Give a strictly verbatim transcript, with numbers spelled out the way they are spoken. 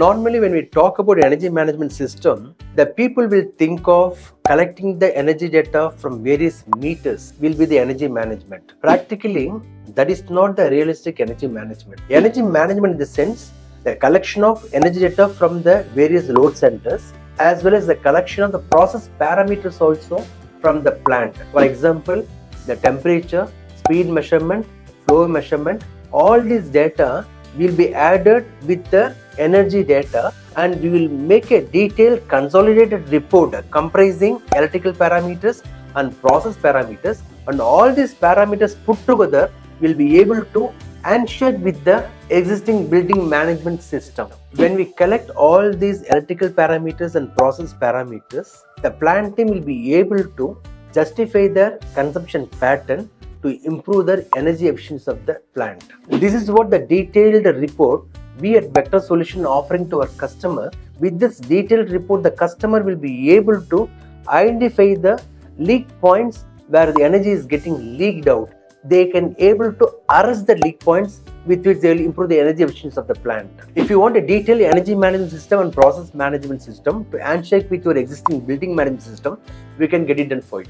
Normally when we talk about energy management system, the people will think of collecting the energy data from various meters will be the energy management. Practically, that is not the realistic energy management. Energy management in the sense, the collection of energy data from the various load centers as well as the collection of the process parameters also from the plant. For example, the temperature, speed measurement, flow measurement, all these data will be added with the energy data and we will make a detailed consolidated report comprising electrical parameters and process parameters, and all these parameters put together will be able to ensure with the existing building management system. When we collect all these electrical parameters and process parameters, the plant team will be able to justify their consumption pattern to improve their energy efficiency of the plant. This is what the detailed report we at Vector Solutions offering to our customer. With this detailed report, the customer will be able to identify the leak points where the energy is getting leaked out. They can able to arrest the leak points with which they will improve the energy efficiency of the plant. If you want a detailed energy management system and process management system to handshake with your existing building management system, we can get it done for you.